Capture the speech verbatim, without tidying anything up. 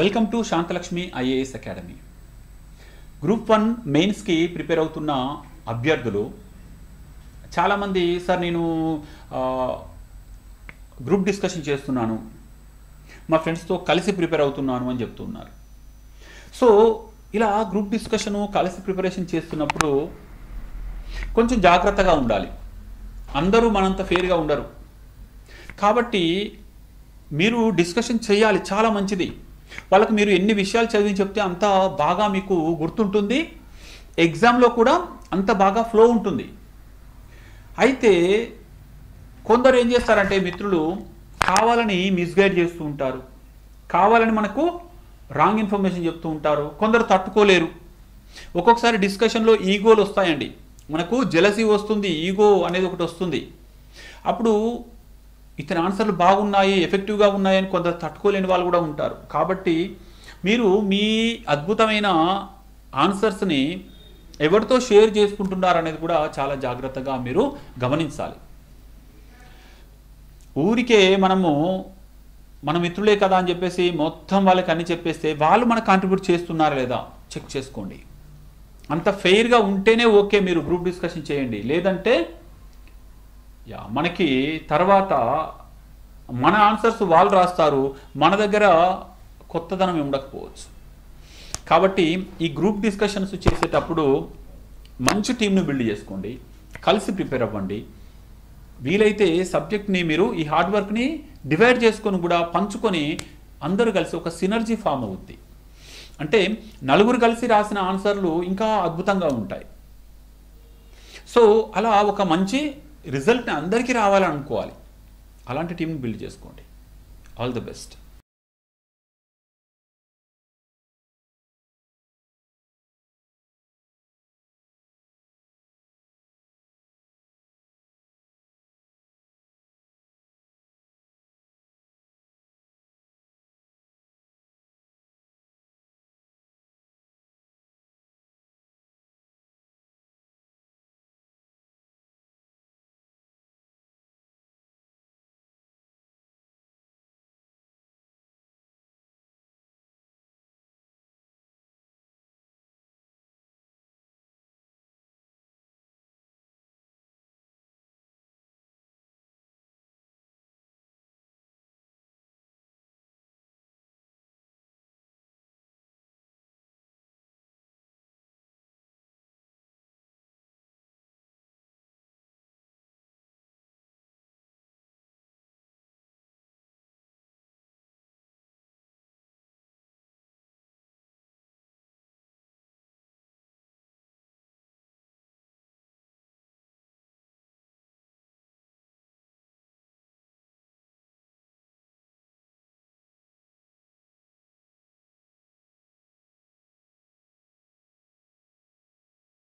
welcome to Shantalakshmi IAS academy group one mains కి prepare అవుతున్న అభ్యర్థులు చాలా మంది సార్ నేను గ్రూప్ డిస్కషన్ చేస్తున్నాను మా ఫ్రెండ్స్ తో కలిసి ప్రిపేర్ అవుతున్నాను అని చెప్తున్నారు సో ఇలా గ్రూప్ డిస్కషన్ కలిసి ప్రిపరేషన్ చేస్తున్నప్పుడు కొంచెం జాగృతగా ఉండాలి అందరూ మనంత ఫెయిర్ గా ఉండరు కాబట్టి మీరు డిస్కషన్ చేయాలి చాలా మంచిది వాళ్ళకి మీరు ఎన్ని విషయాలు చదివి చెప్తే అంత బాగా మీకు గుర్తుంటుంది ఎగ్జామ్ లో కూడా అంత బాగా ఫ్లో ఉంటుంది అయితే కొందరు ఏం చేస్తారంటే మిత్రులు కావాలని మిస్గైడ్ చేస్తూ ఉంటారు కావాలని మనకు రాంగ్ ఇన్ఫర్మేషన్ చెప్తూ ఉంటారు కొందరు తట్టుకోలేరు ఒక్కొక్కసారి డిస్కషన్ లో ఈగోలు వస్తాయండి మనకు జెలసీ వస్తుంది ఈగో అనేది ఒకటి వస్తుంది అప్పుడు ఇతని ఆన్సర్లు బాగున్నాయి ఎఫెక్టివ్ గా ఉన్నాయి అని కొందరు తట్టుకోలేని వాళ్ళు కూడా ఉంటారు కాబట్టి మీరు మీ అద్భుతమైన ఆన్సర్స్ ని ఎవరితో షేర్ చేసుకుంటున్నారు అనేది కూడా చాలా జాగృతగా మీరు గమనించాలి ఊరికే మనము మన మిత్రులే కదా అని చెప్పేసి మొత్తం వాళ్ళకి అన్ని చెప్పేస్తే వాళ్ళు మనకు కాంట్రిబ్యూట్ చేస్తున్నారా లేదా చెక్ చేసుకోండి అంత ఫెయిర్గా ఉంటేనే ఓకే మీరు గ్రూప్ డిస్కషన్ చేయండి లేదంటే యా మనకి తర్వాత మన ఆన్సర్స్ వాళ్ళు రాస్తారు మన దగ్గర కొత్తదనం ఉండకపోవచ్చు కాబట్టి ఈ గ్రూప్ డిస్కషన్స్ చేసేటప్పుడు మంచి టీంను బిల్డ్ చేసుకోండి కలిసి ప్రిపేర్ అవ్వండి వీలైతే సబ్జెక్ట్ని మీరు ఈ హార్డ్ వర్క్ని డివైడ్ చేసుకొని కూడా పంచుకొని అందరూ కలిసి ఒక సినర్జీ ఫామ్ అవుద్ది అంటే నలుగురు కలిసి రాసిన ఆన్సర్లు ఇంకా అద్భుతంగా ఉంటాయి సో అలా ఒక మంచి రిజల్ట్ని అందరికీ రావాలనుకోవాలి అలాంటి టీంని బిల్డ్ చేసుకోండి ఆల్ ది బెస్ట్